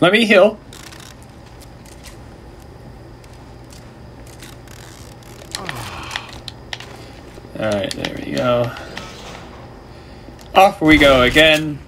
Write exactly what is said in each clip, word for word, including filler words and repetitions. Let me heal. Alright, there we go. Off we go again.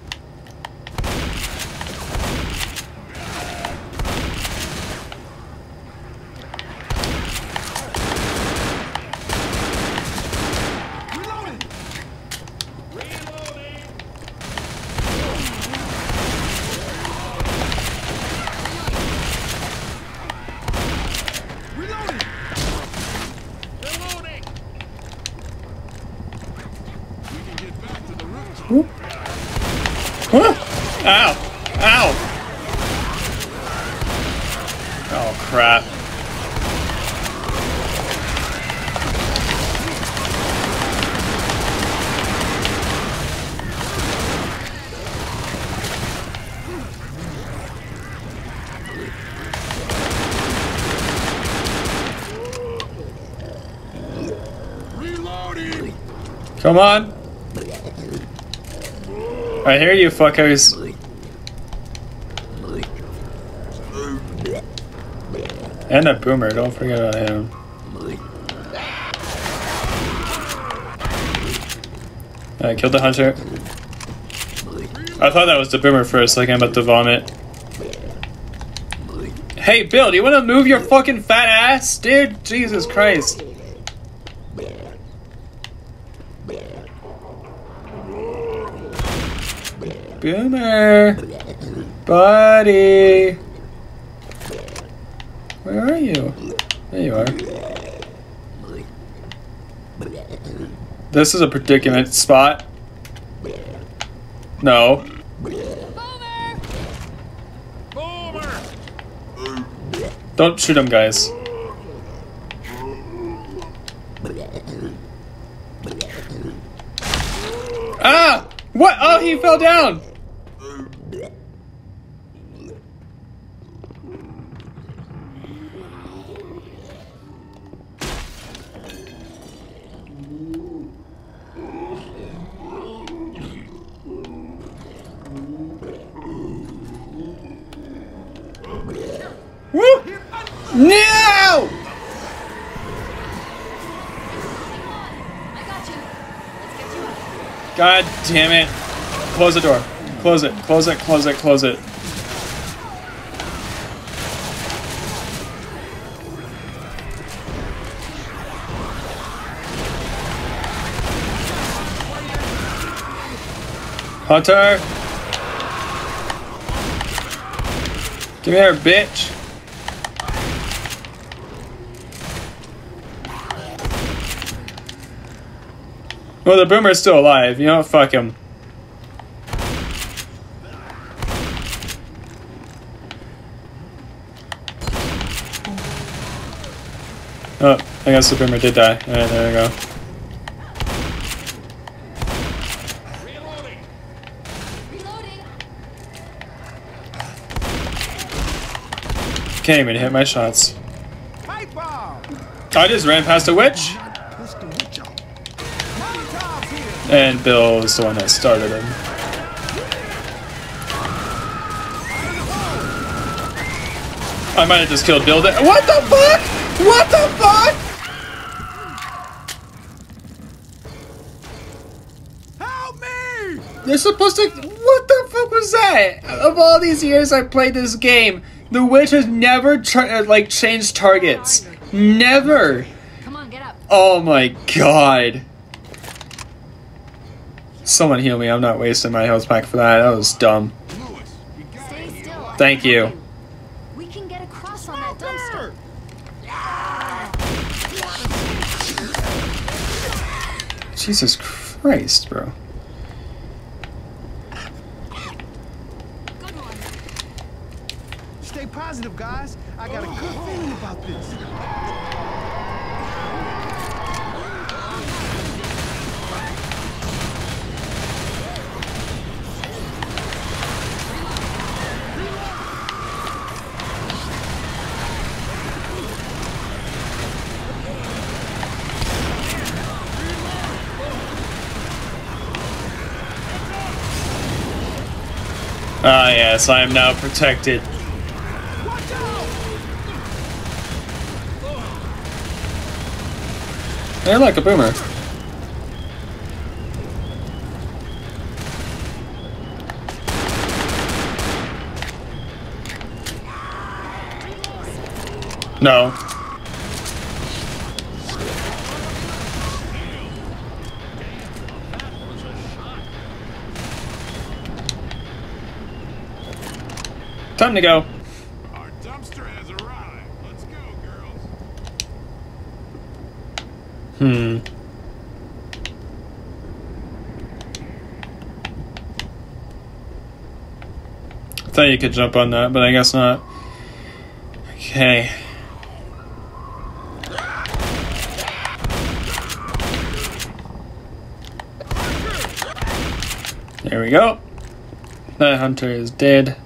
Come on! I hear you, fuckers. And a boomer, don't forget about him. I killed the hunter. I thought that was the boomer for a second, about to vomit. Hey, Bill, do you want to move your fucking fat ass? Dude, Jesus Christ. Boomer, buddy, where are you? There you are. This is a predicament spot. No. Boomer. Boomer. Don't shoot him, guys. Ah! What? Oh, he fell down. God damn it. Close the door. Close it. Close it. Close it. Close it. Hunter! Give me her, bitch! Well, the boomer's still alive. You know, fuck him. Oh, I guess the boomer did die. Alright, there we go. Reloading. Reloading. Can't even hit my shots. I just ran past a witch. And Bill is the one that started him. I might have just killed Bill there. What the fuck? What the fuck? Help me! You're supposed to. What the fuck was that? Of all these years I played this game, the witch has never tra like changed targets. Never. Come on, get up. Oh my god. Someone heal me, I'm not wasting my health pack for that. That was dumb. Stay still. Thank you. We can get across on that dumpster. Jesus Christ, bro. Good one. Stay positive, guys. I got a good feeling about this. Ah yes, I am now protected. Hey, look, a boomer. No. Time to go. Our dumpster has arrived. Let's go, girls. Hmm. I thought you could jump on that, but I guess not. Okay. There we go. That hunter is dead.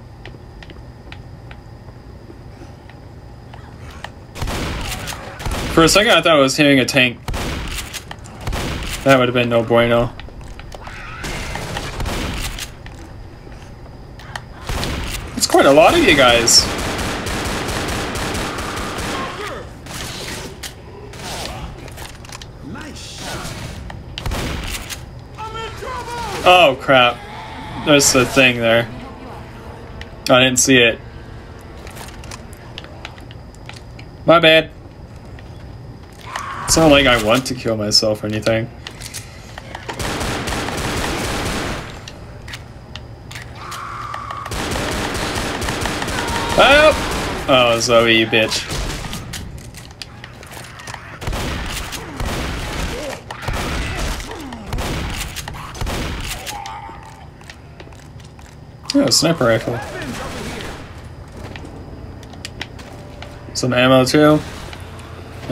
For a second I thought I was hitting a tank. That would have been no bueno. It's quite a lot of you guys. Oh crap, there's a thing there. I didn't see it. My bad. It's not like I want to kill myself or anything. Oh! Oh, Zoe, you bitch. Oh, sniper rifle. Some ammo too.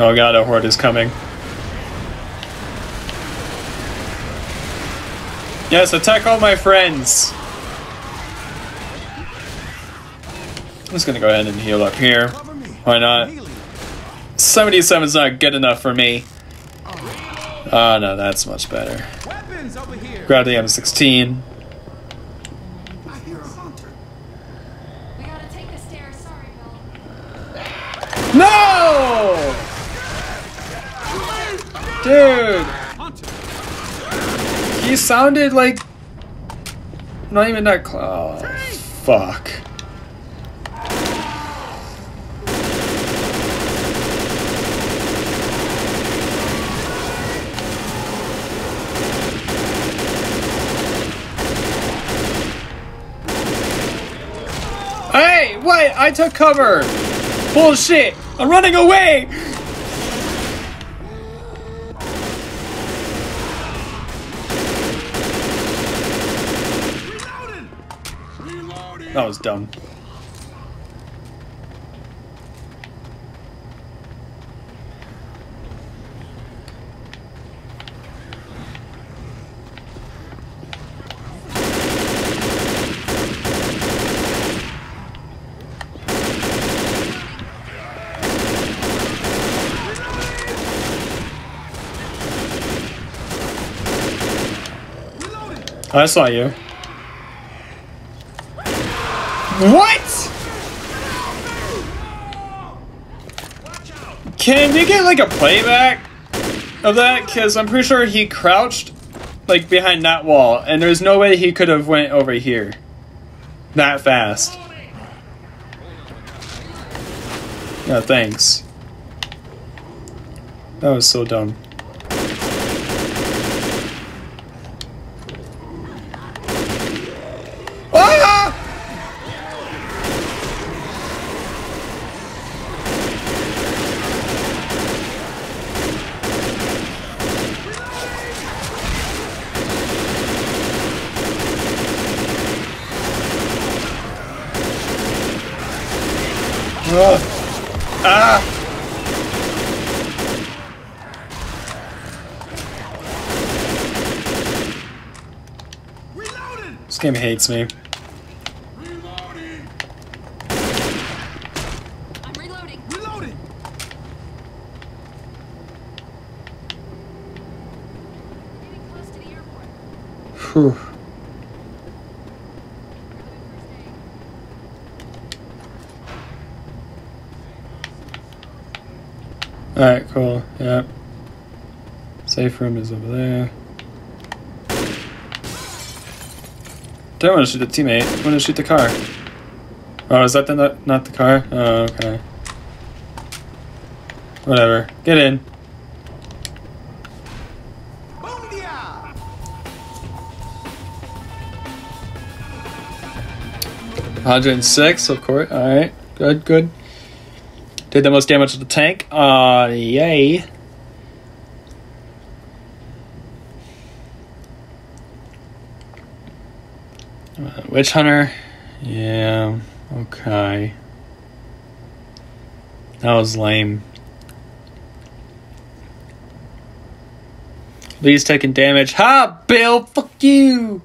Oh god, a horde is coming. Yes, attack all my friends! I'm just gonna go ahead and heal up here. Why not? seventy-seven's not good enough for me. Oh no, that's much better. Grab the M sixteen. No! Dude! He sounded like... Not even that close. Oh, fuck. Hey! What? I took cover! Bullshit! I'm running away! Reloaded. Reloaded. That was dumb. I saw you. What? Can you get like a playback of that? Because I'm pretty sure he crouched like behind that wall and there's no way he could have went over here that fast. No, thanks. That was so dumb. Ugh. Ah! Reloaded. This game hates me. Reloading. I'm reloading. Reloading. Getting close to the airport. Whew. Alright, cool, yeah. Safe room is over there. Don't want to shoot the teammate. I want to shoot the car. Oh, is that the not, not the car? Oh, okay. Whatever. Get in. one hundred six, of course. Alright. Good, good. Did the most damage to the tank. Aw, uh, yay. Uh, Witch Hunter. Yeah. Okay. That was lame. Lee's taking damage. Ha, Bill! Fuck you!